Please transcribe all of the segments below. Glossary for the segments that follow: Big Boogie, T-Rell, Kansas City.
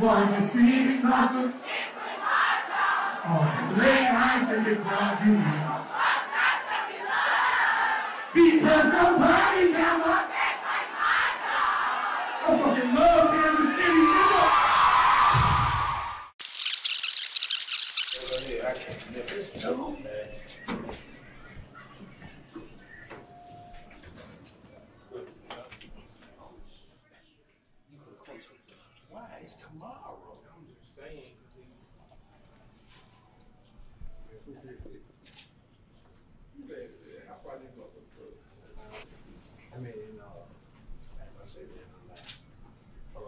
why you see the prophet. On the late eyes and the broad you know. Because nobody got my back like my dog. I fucking love Kansas City, nigga. I can't live this too. Why is tomorrow? I'm just saying. I mean, I say that I'm like, and,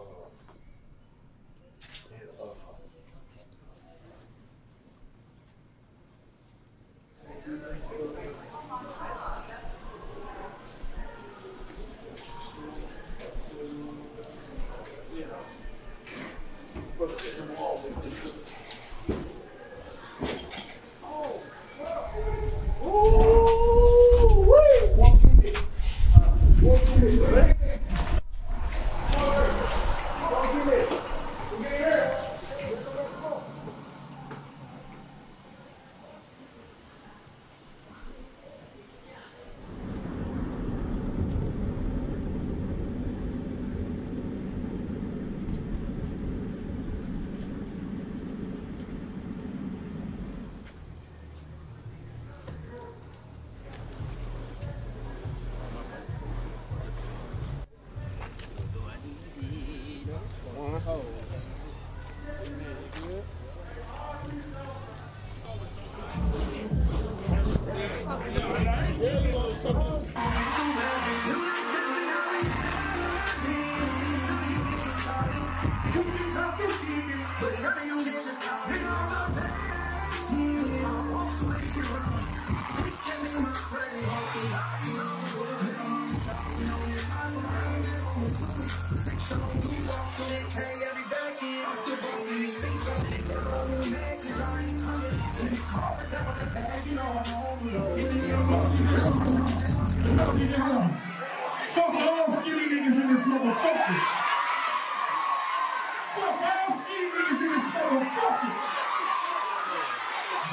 fuck all skinny niggas in this motherfucker. Fuck all skinny niggas in this motherfucker.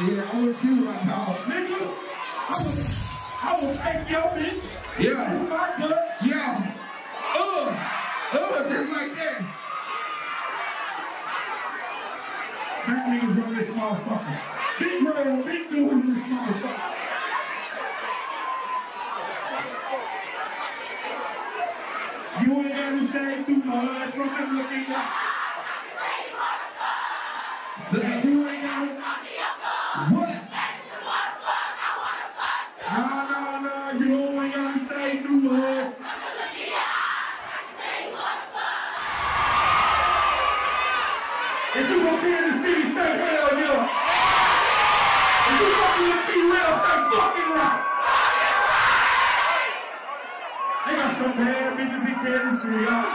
Yeah, I'm with you right now, nigga. I will take your bitch. Yeah. My butt. Yeah. Just like that. Fat niggas run this motherfucker. Big brain, big dude in this motherfucker. You ain't gotta say too much. I'm looking up. Say you ain't gotta knock me up. What? No, you ain't gotta say too much. I'm looking up. If you gonna be in the city, say hell yeah. If you gonna be in T-Rail, say fucking right. They got some bad bitches in Kansas City, y'all.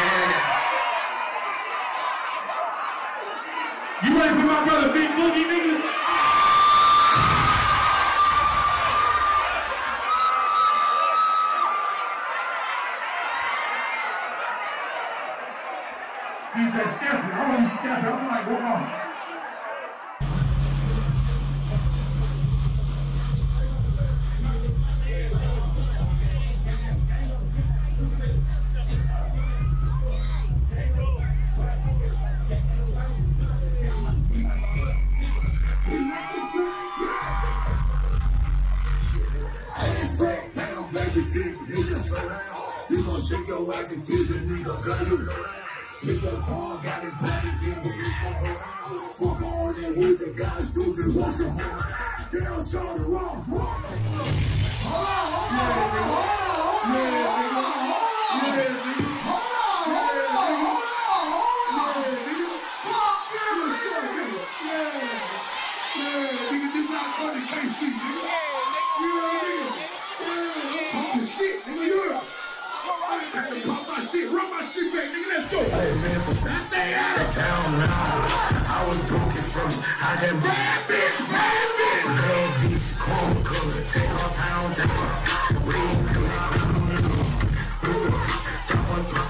Yeah. You ready for my brother Big Boogie, nigga? DJ Stephanie, I want you Stephanie. I'm like, what on? Pop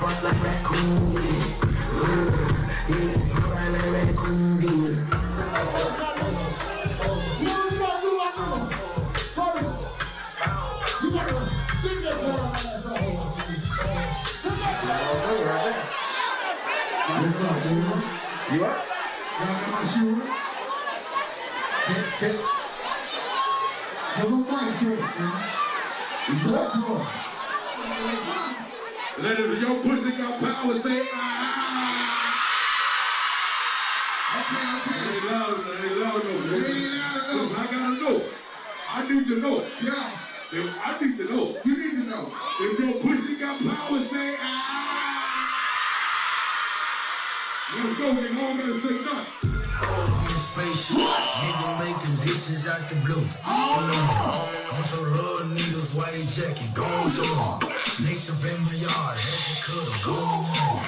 up like raccoons. You up? Let it, your pussy got power, say ah. Okay, okay. They love it. I gotta know. I need to know. Yeah. I need to know. You need to know. If your pussy got power, say ah. Let's go, nigga. I'm gonna say nothing. Spaceship, nigga making dishes out the blue. On your love needles, white jacket, gone so long. Snakes up in my yard, had to cut a gold on.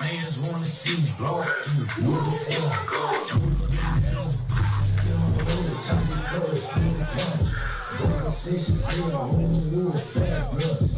Fans wanna see me blow through the number four. Told the big house, all the chocolate colors, finger punch. Don't I say she's here, I only knew a fat brush.